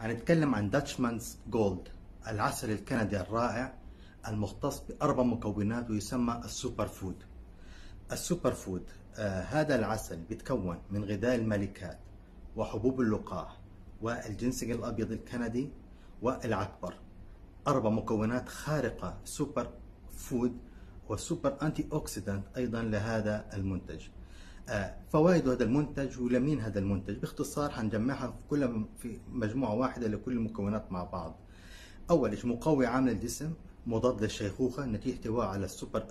هنتكلم عن داتشمانز جولد، العسل الكندي الرائع المختص بأربع مكونات ويسمى السوبر فود. السوبر فود هذا العسل بيتكون من غذاء الملكات وحبوب اللقاح والجنسنج الأبيض الكندي والعكبر، أربع مكونات خارقة سوبر فود وسوبر أنتي أوكسيدانت أيضا لهذا المنتج. فوائد هذا المنتج ولمين هذا المنتج باختصار هنجمعها في مجموعة واحدة لكل المكونات مع بعض. أول شيء مقوي عام للجسم، مضاد للشيخوخة نتيجة احتوائه على السوبر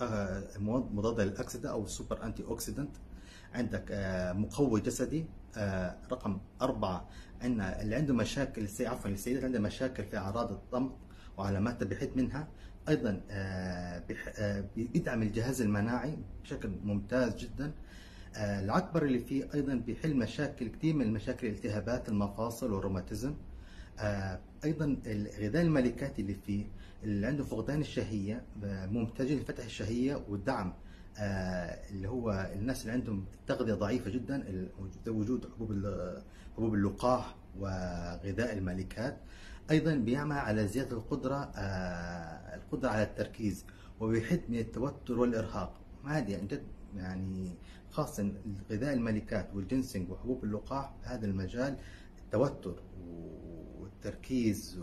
مضاد للأكسدة أو السوبر أنتي أوكسيدانت. عندك مقوي جسدي رقم 4، اللي عنده مشاكل السيدات عنده مشاكل في أعراض الطمث وعلامات تبحث منها، أيضا بيدعم الجهاز المناعي بشكل ممتاز جدا. العكبر اللي فيه أيضا بيحل مشاكل كتير من مشاكل التهابات المفاصل والروماتيزم. أيضا غذاء الملكات اللي فيه اللي عنده فقدان الشهية ممتاز لفتح الشهية ودعم اللي هو الناس اللي عندهم تغذية ضعيفة جدا، وجود حبوب اللقاح وغذاء الملكات. أيضا بيعمل على زيادة القدرة على التركيز وبيحد من التوتر والإرهاق. هذه يعني خاصة غذاء الملكات والجنسنج وحبوب اللقاح في هذا المجال التوتر والتركيز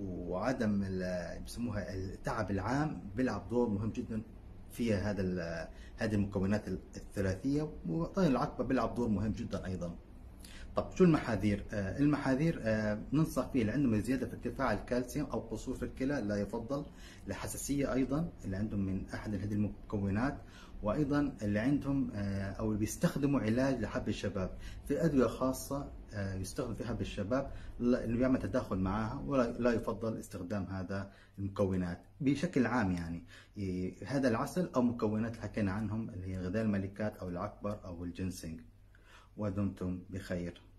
وعدم بيسموها التعب العام بيلعب دور مهم جدا فيها هذه المكونات الثلاثية. وطبعا العقبة بيلعب دور مهم جدا أيضا. طب شو المحاذير؟ المحاذير ننصح فيه اللي عندهم زيادة في ارتفاع الكالسيوم أو قصور في الكلى لا يفضل، الحساسية أيضا اللي عندهم من أحد هذه المكونات، وأيضا اللي عندهم أو بيستخدموا علاج لحب الشباب في أدوية خاصة يستخدم في حب الشباب اللي بيعمل تداخل معاها ولا يفضل استخدام هذا المكونات بشكل عام. يعني هذا العسل أو مكونات اللي حكينا عنهم اللي هي غذاء الملكات أو العكبر أو الجنسنج. ودمتم بخير.